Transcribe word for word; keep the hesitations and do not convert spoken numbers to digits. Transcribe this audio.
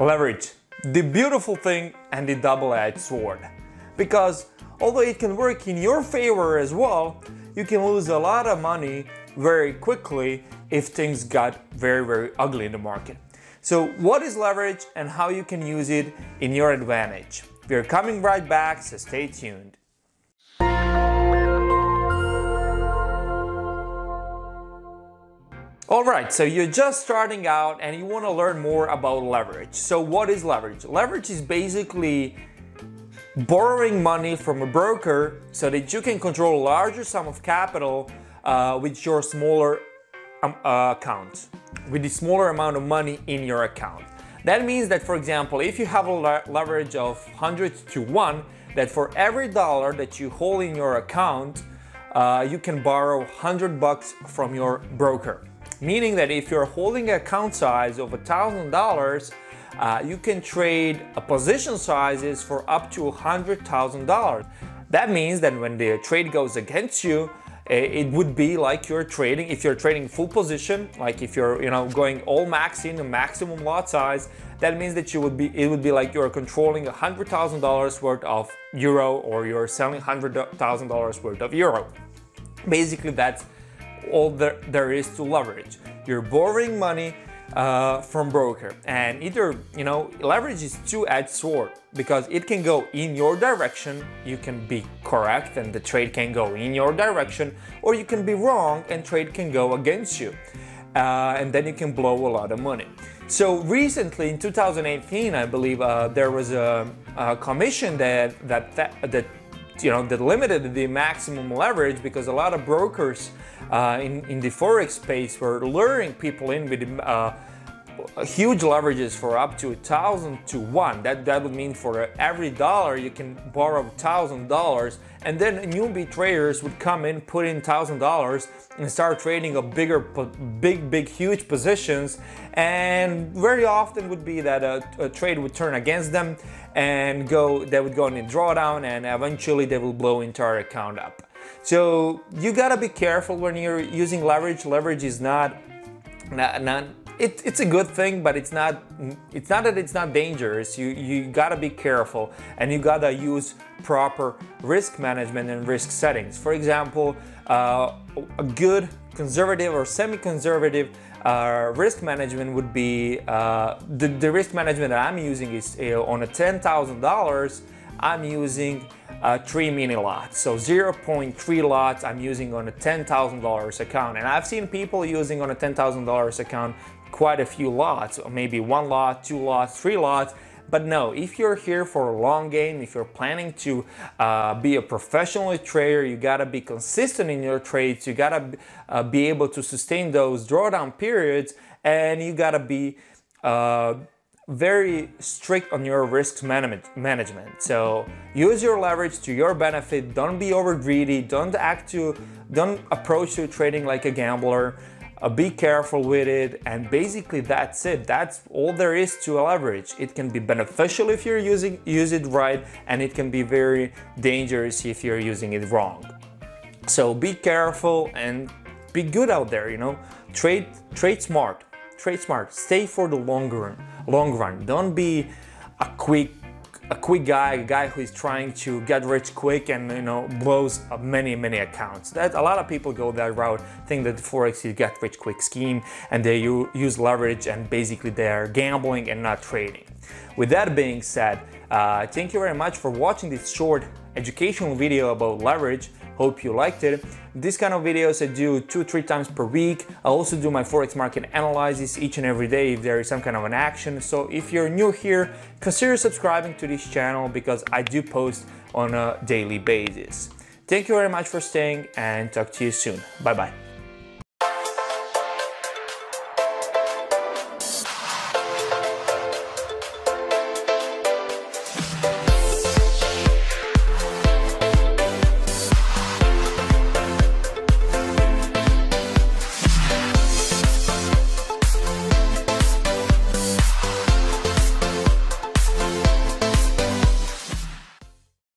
Leverage, the beautiful thing and the double-edged sword. Because although it can work in your favor as well, you can lose a lot of money very quickly if things got very, very ugly in the market. So what is leverage and how you can use it in your advantage? We are coming right back, so stay tuned. Alright, so you're just starting out and you want to learn more about leverage. So what is leverage? Leverage is basically borrowing money from a broker so that you can control a larger sum of capital uh, with your smaller um, uh, account, with the smaller amount of money in your account. That means that, for example, if you have a le leverage of one hundred to one, that for every dollar that you hold in your account, uh, you can borrow one hundred bucks from your broker. Meaning that if you're holding an account size of one thousand dollars, uh, you can trade a position sizes for up to one hundred thousand dollars. That means that when the trade goes against you, it would be like you're trading, if you're trading full position, like if you're you know going all max in a maximum lot size, that means that you would be, it would be like you're controlling one hundred thousand dollars worth of euro, or you're selling one hundred thousand dollars worth of euro. Basically, that's all there, there is to leverage. You're borrowing money uh, from broker, and either you know leverage is two-edged sword because it can go in your direction, you can be correct and the trade can go in your direction, or you can be wrong and trade can go against you, uh, and then you can blow a lot of money. So recently in two thousand eighteen, I believe uh, there was a, a commission that that that, that you know that limited the maximum leverage because a lot of brokers uh, in, in the Forex space were luring people in with uh, huge leverages for up to a thousand to one. That that would mean for every dollar you can borrow thousand dollars, and then newbie traders would come in, put in thousand dollars and start trading a bigger big big huge positions, and very often would be that a, a trade would turn against them and go they would go in a drawdown, and eventually they will blow entire account up. So you gotta be careful when you're using leverage. Leverage is not not, not It, it's a good thing, but it's not it's not that it's not dangerous. You you gotta be careful, and you gotta use proper risk management and risk settings. For example, uh, a good conservative or semi-conservative uh, risk management would be uh, the, the risk management that I'm using is uh, on a ten thousand dollars. I'm using uh, three mini lots, so zero point three lots I'm using on a ten thousand dollars account, and I've seen people using on a ten thousand dollars account quite a few lots, or maybe one lot, two lots, three lots. But no, if you're here for a long game, if you're planning to uh, be a professional trader, you gotta be consistent in your trades, you gotta uh, be able to sustain those drawdown periods, and you gotta be uh, very strict on your risk management. So use your leverage to your benefit. Don't be over greedy. Don't act to, don't approach your trading like a gambler. Uh, be careful with it, and basically that's it. That's all there is to leverage. It can be beneficial if you're using use it right, and it can be very dangerous if you're using it wrong. So be careful and be good out there. You know, trade trade smart, trade smart. Stay for the long run. Long run. Don't be a quick a quick guy, a guy who is trying to get rich quick and you know blows up many many accounts. That a lot of people go that route, think that Forex is get rich quick scheme, and they use leverage, and basically they are gambling and not trading. With that being said, uh, thank you very much for watching this short educational video about leverage. Hope you liked it. This kind of videos I do two, three times per week. I also do my Forex market analysis each and every day if there is some kind of an action. So if you're new here, consider subscribing to this channel because I do post on a daily basis. Thank you very much for staying, and talk to you soon. Bye-bye.